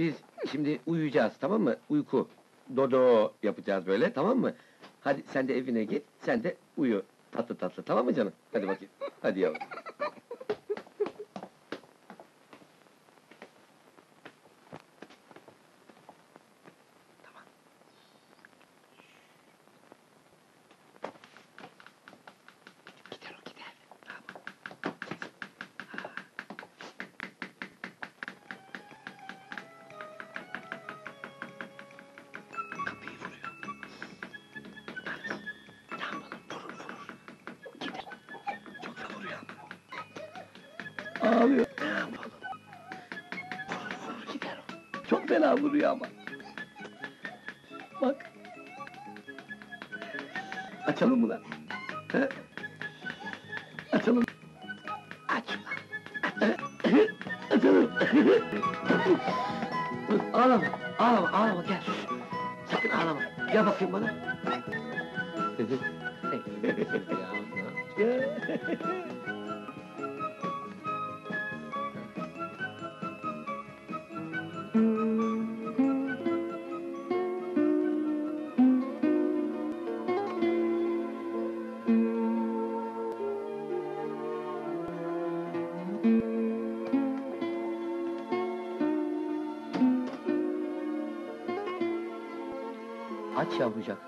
Biz şimdi uyuyacağız, tamam mı? Uyku. Dodo yapacağız böyle, tamam mı? Hadi sen de evine git, sen de uyu. Tatlı tatlı, tamam mı canım? Hadi bakayım, hadi yavrum. Ağlıyor. Ne yapalım? Vurur gider o. Çok fena vuruyor ama. Bak. Açalım mı lan? He? Açalım. Aç lan. Açalım. Ağlama, ağlama, ağlama, gel. Sakın ağlama. Gel bakayım bana. Aç yavrucak.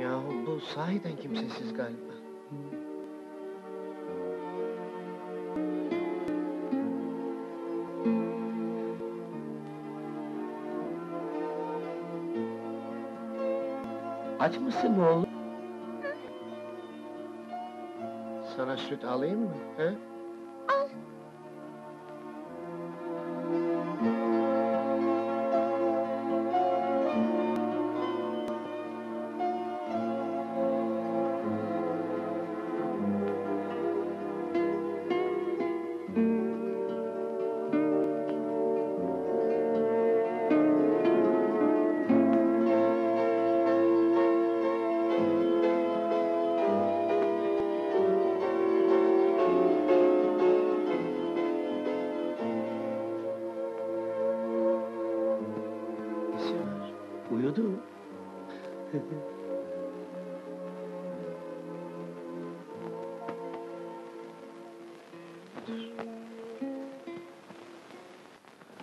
Yahu bu sahiden kimsesiz galiba. Aç mısın oğlum? Sana süt alayım mı? He? Uyudu mu?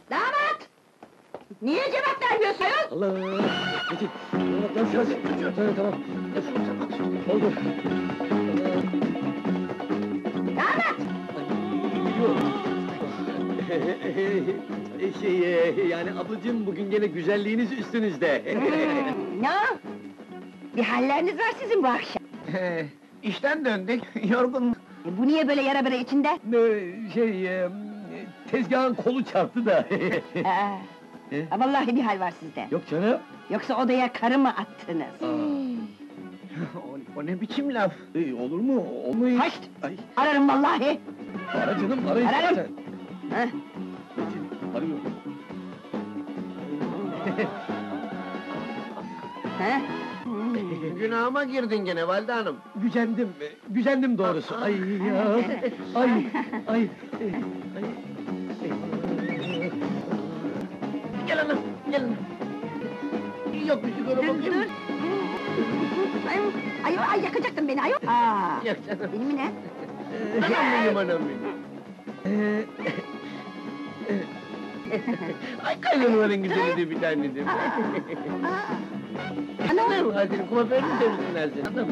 Damat! Niye cevap vermiyorsun? Allah! Geçin! Geçin! Tamam, tamam! Oldu! Damat! Yani ablacığım, bugün gene güzelliğiniz üstünüzde. Ne? Bir halleriniz var sizin bu akşam. İşten döndük, yorgun. Bu niye böyle yara bere içinde? Tezgahın kolu çarptı da. Vallahi bir hal var sizde. Yok canım. Yoksa odaya karı mı attınız? O ne biçim laf? Olur mu? Olmuyor. Haşt! Ararım vallahi! Ara canım, arayın. Ararım! Heh! Arıyorum. Heh? Günahıma girdin gene valide hanım. Gücendim, gücendim doğrusu. Ay ya! Ay! Ay! Gel hanım, gel hanım! Yok bir sigara bakayım. Dur, dur! Ayol, ay yakacaktın beni ayol! Yok canım! Benim ne? Anam benim, anam benim! Ay kaynanaların güzeli de bir tanedir. Anam! Hadi kuaförünü temizsinler seni, anam!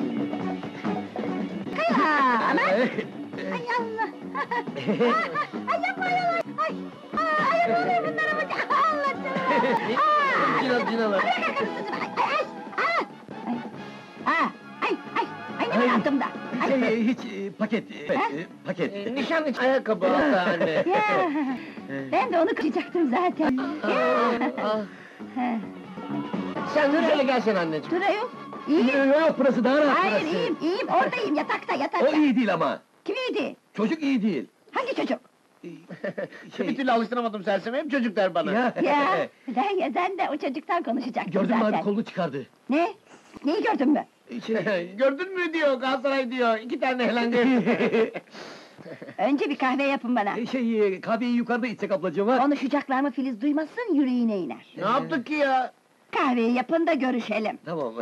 Kaya! Anam! Ay Allah! Ay yapma ayol! Ay! Ay yapma bunlara bak! Allah canım! Cinal, cinal! Ay! Ay! Ay! Ay! Ne yaptım da? Hiç paket, paket! Nişan için ayakkabı aldı anne! Ben de onu kıracaktım zaten. Sen dur hele gelsene anneciğim. Dur ayol, iyiyim. Yok, burası daha rahat. Hayır, iyiyim, iyiyim. Oradayım, yatakta, yatakta. O iyi değil ama. Kim iyiydi? Çocuk iyi değil. Hangi çocuk? Bir türlü alıştıramadım serseme, hep çocuk der bana. Ya, sen de o çocuktan konuşacaktın zaten. Gördün mü abi, kolunu çıkardı. Ne? Neyi gördün mü? Gördün mü diyor, Galatasaray diyor, 2 tane helal. Önce bir kahve yapın bana. Kahveyi yukarıda içsek ablacığım ha? Konuşacaklar mı Filiz duymasın, yüreğine iner. Ne yaptık ki ya? Kahveyi yapın da görüşelim. Tamam.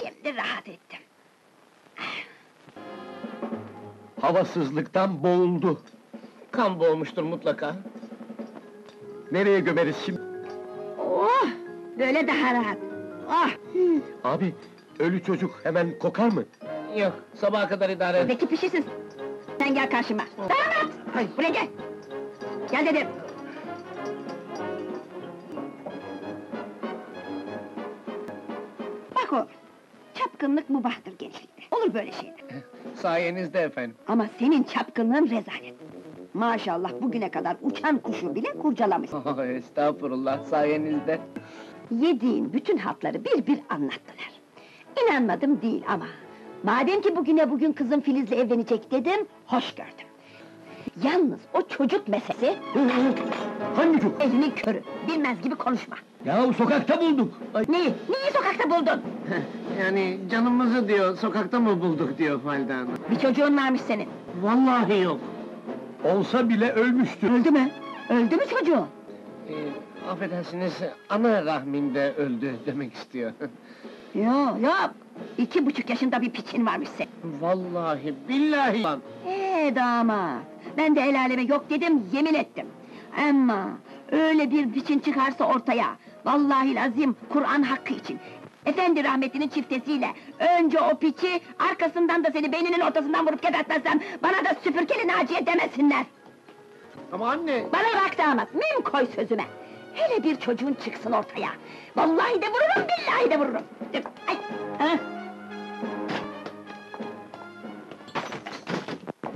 Şimdi rahat ettim. Havasızlıktan boğuldu. Kan boğulmuştur mutlaka. Nereye gömeriz şimdi? Oh! Böyle daha rahat. Ah! Abi, ölü çocuk hemen kokar mı? Yok, sabaha kadar idare et. Peki pişirsin. Sen gel karşıma. Damat! Hayır. Buraya gel! Gel dedim! Bak oğlum, çapkınlık mübahtır gençlikte. Olur böyle şeyler. Sayenizde efendim. Ama senin çapkınlığın rezalet. Maşallah bugüne kadar uçan kuşu bile kurcalamışsın. Oh, estağfurullah, sayenizde. Yediğin bütün hatları bir bir anlattılar. İnanmadım değil ama... Madem ki bugüne bugün kızım Filiz'le evlenecek dedim, hoş gördüm. Yalnız o çocuk meselesi... Hangi çocuk? Elinin körü, bilmez gibi konuşma. Ya sokakta bulduk! Ay. Neyi? Neyi sokakta buldun? Yani canımızı diyor, sokakta mı bulduk diyor Valide Hanım. Bir çocuğun varmış senin. Vallahi yok. Olsa bile ölmüştür. Öldü mü? Öldü mü çocuğu? Affedersiniz, ana rahminde öldü demek istiyor. Yok, yok! 2,5 yaşında bir piçin varmış sen. Vallahi, billahi! Damat! Ben de el aleme yok dedim, yemin ettim. Ama öyle bir piçin çıkarsa ortaya... Vallahi lazım, Kur'an hakkı için... Efendi rahmetinin çiftesiyle... Önce o piçi, arkasından da seni beyninin ortasından vurup gebertmezsem... Bana da süpürgeli Naciye demesinler! Ama anne! Bana bak damat, mim koy sözüme! Hele bir çocuğun çıksın ortaya! Vallahi de vururum, billahi de vururum! Ay.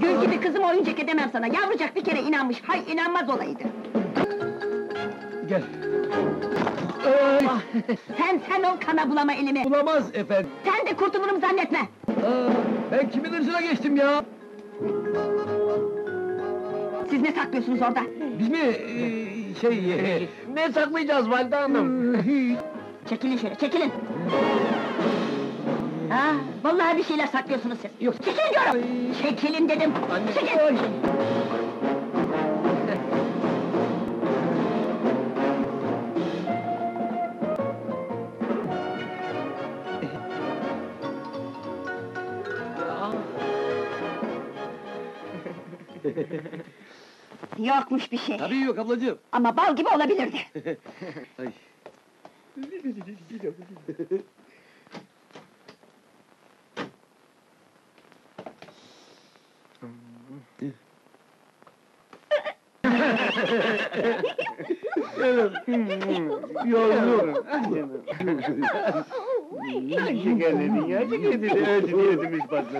Gül gibi kızım oyuncak edemem sana, yavrucak bir kere inanmış, hay inanmaz olaydı! Gel! Sen ol, kana bulama elimi! Bulamaz efendim! Sen de kurtulurum zannetme! Ben kimin hırsına geçtim ya? Siz ne saklıyorsunuz orada? Biz mi? Ne saklayacağız Valide Hanım? Çekilin şöyle, çekilin! Ha, vallahi bir şeyler saklıyorsunuz siz! Yok. Çekilin diyorum! Çekilin dedim! Anne. Çekilin! Oy. Yokmuş bir şey! Tabii yok ablacığım! Ama bal gibi olabilirdi! Ay. Yavrum! Ay canım! Çekerledin ya, çekerledin! Öyle yedim iş başladı!